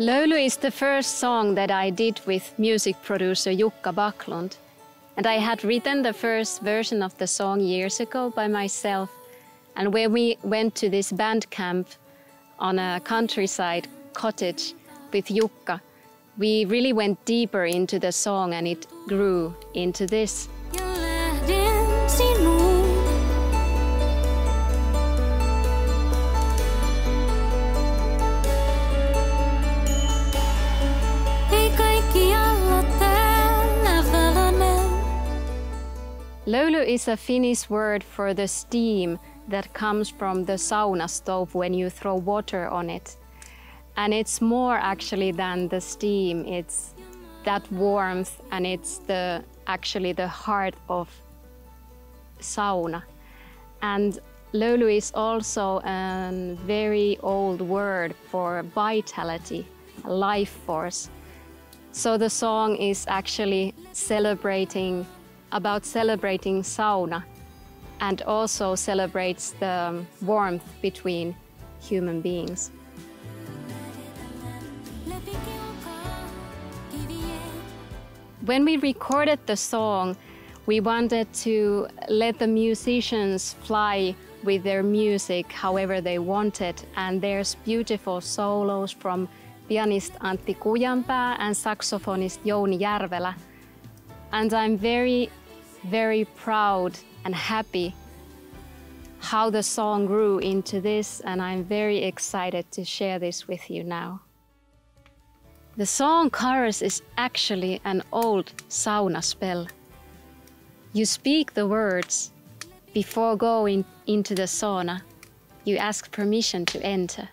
Löyly is the first song that I did with music producer Jukka Backlund, and I had written the first version of the song years ago by myself. And when we went to this band camp on a countryside cottage with Jukka, we really went deeper into the song, and it grew into this. Löyly is a Finnish word for the steam that comes from the sauna stove when you throw water on it. And it's more actually than the steam, it's that warmth, and it's actually the heart of sauna. And Löyly is also a very old word for vitality, life force. So the song is actually about celebrating sauna, and also celebrates the warmth between human beings. When we recorded the song, we wanted to let the musicians fly with their music however they wanted, and there's beautiful solos from pianist Antti Kujanpää and saxophonist Jouni Järvelä. And I'm very, very proud and happy how the song grew into this, and I'm very excited to share this with you now. The song chorus is actually an old sauna spell. You speak the words before going into the sauna. You ask permission to enter.